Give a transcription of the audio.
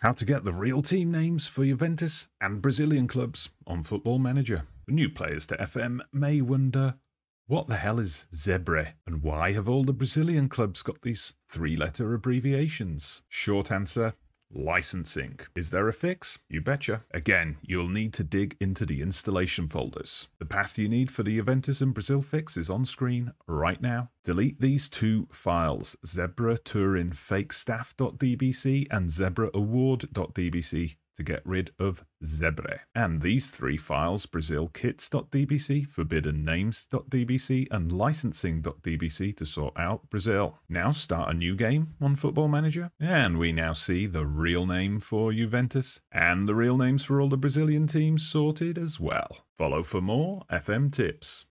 How to get the real team names for Juventus and Brazilian clubs on Football Manager. New players to FM may wonder, what the hell is Zebre? And why have all the Brazilian clubs got these three-letter abbreviations? Short answer, licensing. Is there a fix? You betcha. Again, you'll need to dig into the installation folders. The path you need for the Juventus and Brazil fix is on screen right now. Delete these two files, zebraTurinFakeStaff.dbc and zebraaward.dbc, to get rid of Zebre. And these three files, Brazil kits.dbc, forbidden names.dbc, and licensing.dbc, to sort out Brazil. Now start a new game on Football Manager, and we now see the real name for Juventus, and the real names for all the Brazilian teams sorted as well. Follow for more FM tips.